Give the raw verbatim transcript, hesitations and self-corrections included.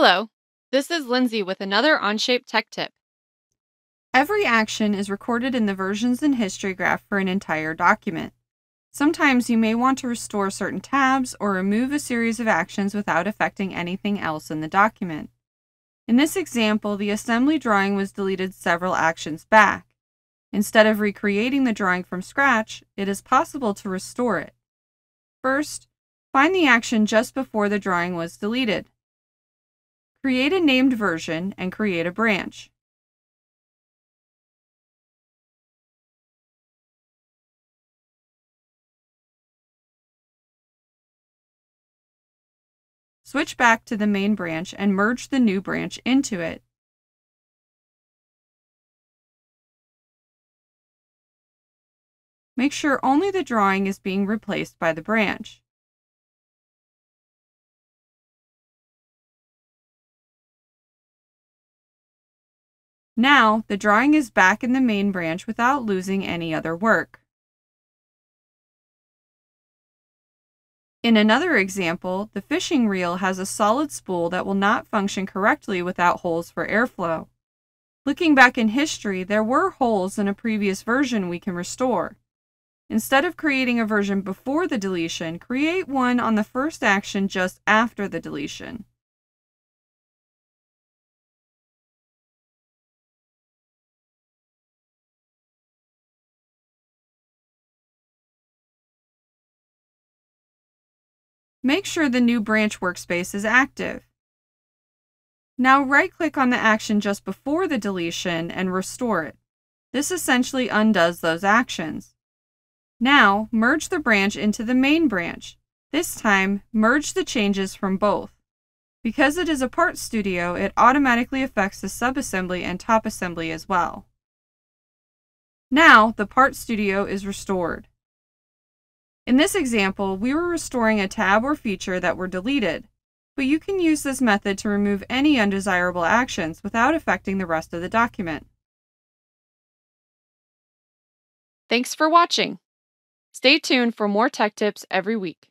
Hello, this is Lindsay with another Onshape Tech Tip. Every action is recorded in the versions and history graph for an entire document. Sometimes you may want to restore certain tabs or remove a series of actions without affecting anything else in the document. In this example, the assembly drawing was deleted several actions back. Instead of recreating the drawing from scratch, it is possible to restore it. First, find the action just before the drawing was deleted. Create a named version and create a branch. Switch back to the main branch and merge the new branch into it. Make sure only the drawing is being replaced by the branch. Now, the drawing is back in the main branch without losing any other work. In another example, the fishing reel has a solid spool that will not function correctly without holes for airflow. Looking back in history, there were holes in a previous version we can restore. Instead of creating a version before the deletion, create one on the first action just after the deletion. Make sure the new branch workspace is active. Now right-click on the action just before the deletion and restore it. This essentially undoes those actions. Now, merge the branch into the main branch. This time, merge the changes from both. Because it is a part studio, it automatically affects the subassembly and top assembly as well. Now, the part studio is restored. In this example, we were restoring a tab or feature that were deleted, but you can use this method to remove any undesirable actions without affecting the rest of the document. Thanks for watching. Stay tuned for more tech tips every week.